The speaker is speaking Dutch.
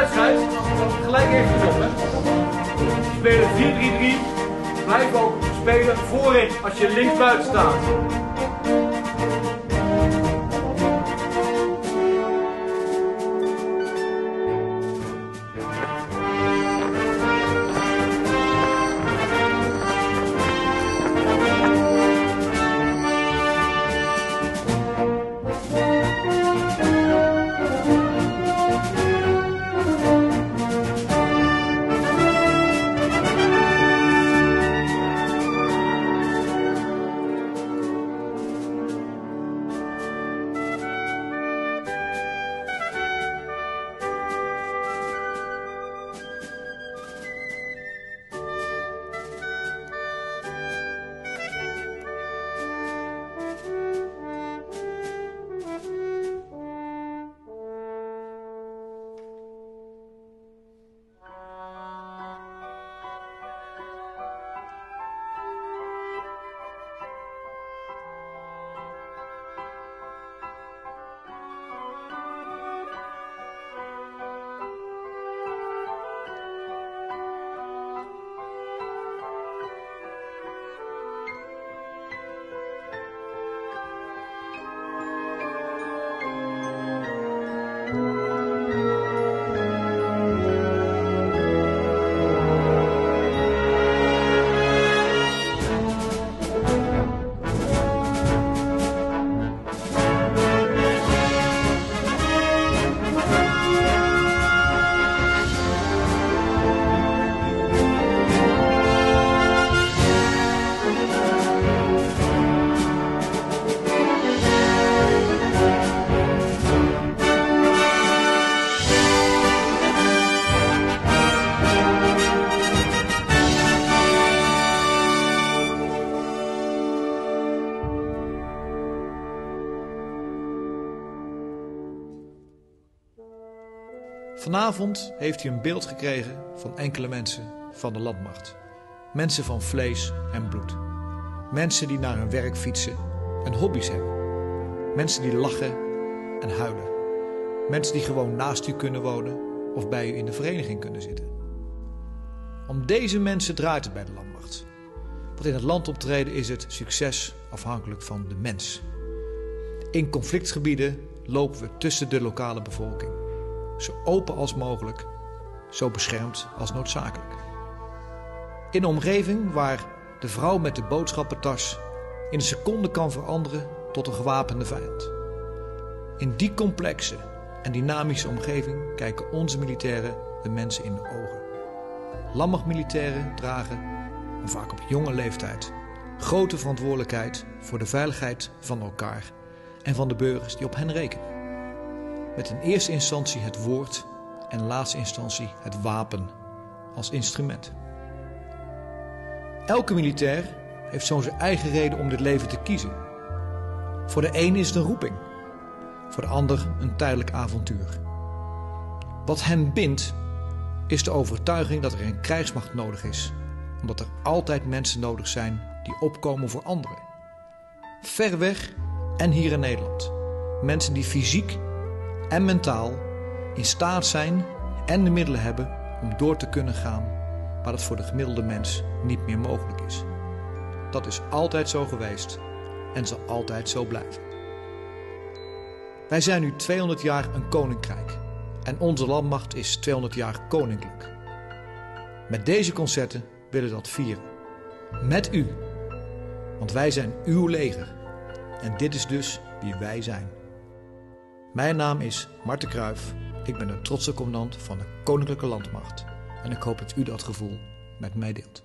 wedstrijd gelijk even op, hè. We spelen 4-3-3. Blijf ook spelen voorin als je links buiten staat. Vanavond heeft u een beeld gekregen van enkele mensen van de landmacht. Mensen van vlees en bloed. Mensen die naar hun werk fietsen en hobby's hebben. Mensen die lachen en huilen. Mensen die gewoon naast u kunnen wonen of bij u in de vereniging kunnen zitten. Om deze mensen draait het bij de landmacht. Want in het land optreden is het succes afhankelijk van de mens. In conflictgebieden lopen we tussen de lokale bevolking. Zo open als mogelijk, zo beschermd als noodzakelijk. In een omgeving waar de vrouw met de boodschappentas in een seconde kan veranderen tot een gewapende vijand. In die complexe en dynamische omgeving kijken onze militairen de mensen in de ogen. Landmachtmilitairen dragen, en vaak op jonge leeftijd, grote verantwoordelijkheid voor de veiligheid van elkaar en van de burgers die op hen rekenen. Met in eerste instantie het woord en laatste instantie het wapen als instrument. Elke militair heeft zo'n zijn eigen reden om dit leven te kiezen. Voor de een is het een roeping, voor de ander een tijdelijk avontuur. Wat hem bindt is de overtuiging dat er een krijgsmacht nodig is, omdat er altijd mensen nodig zijn die opkomen voor anderen. Ver weg en hier in Nederland. Mensen die fysiek en mentaal in staat zijn en de middelen hebben om door te kunnen gaan waar dat voor de gemiddelde mens niet meer mogelijk is. Dat is altijd zo geweest en zal altijd zo blijven. Wij zijn nu 200 jaar een koninkrijk en onze landmacht is 200 jaar koninklijk. Met deze concerten willen we dat vieren. Met u. Want wij zijn uw leger en dit is dus wie wij zijn. Mijn naam is Mart de Kruif, ik ben een trotse commandant van de Koninklijke Landmacht en ik hoop dat u dat gevoel met mij deelt.